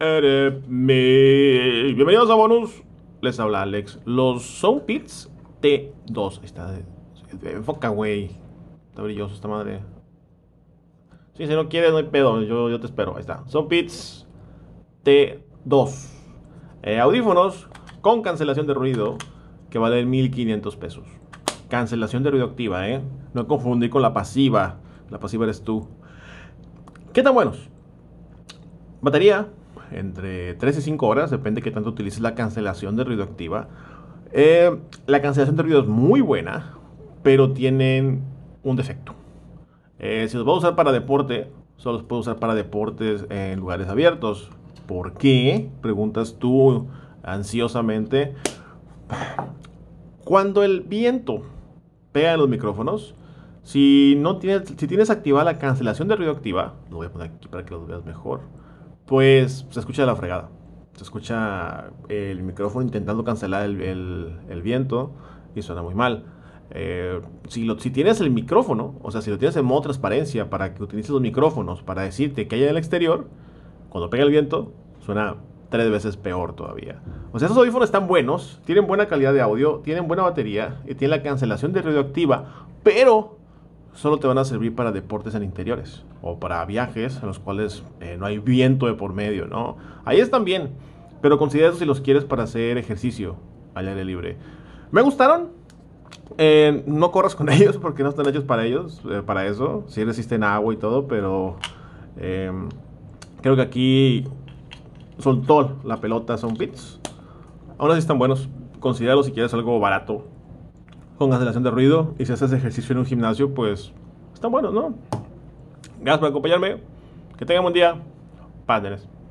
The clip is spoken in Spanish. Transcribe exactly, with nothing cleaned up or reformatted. Airbnb. Bienvenidos a Bonus. Les habla Alex. Los Soundpeats T dos. Ahí está. Enfoca, güey. Está brilloso esta madre. Sí, si no quieres, no hay pedo. Yo, yo te espero. Ahí está. Soundpeats T dos. Eh, audífonos con cancelación de ruido que vale mil quinientos pesos. Cancelación de ruido activa, ¿eh? No confundir con la pasiva. La pasiva eres tú. ¿Qué tan buenos? Batería entre tres y cinco horas, depende de qué tanto utilices la cancelación de ruido activa. Eh, la cancelación de ruido es muy buena, pero tienen un defecto. Eh, si los voy a usar para deporte, solo los puedo usar para deportes en lugares abiertos. ¿Por qué? Preguntas tú ansiosamente. Cuando el viento pega en los micrófonos, si, no tienes, si tienes activada la cancelación de ruido activa, lo voy a poner aquí para que lo veas mejor, pues se escucha de la fregada. Se escucha el micrófono intentando cancelar el, el, el viento y suena muy mal. Eh, si, lo, si tienes el micrófono, o sea, si lo tienes en modo transparencia para que utilices los micrófonos para decirte que hay en el exterior, cuando pega el viento, suena tres veces peor todavía. O sea, estos audífonos están buenos, tienen buena calidad de audio, tienen buena batería y tienen la cancelación de ruido activa, pero solo te van a servir para deportes en interiores o para viajes en los cuales eh, no hay viento de por medio, ¿no? Ahí están bien, pero considera si los quieres para hacer ejercicio al aire libre. ¿Me gustaron? Eh, no corras con ellos porque no están hechos para ellos, eh, para eso. Sí resisten agua y todo, pero eh, creo que aquí soltó la pelota Soundpeats. Aún así están buenos. Considéralo si quieres algo barato, con cancelación de ruido, y si haces ejercicio en un gimnasio, pues están buenos, ¿no? Gracias por acompañarme, que tengan buen día, padres.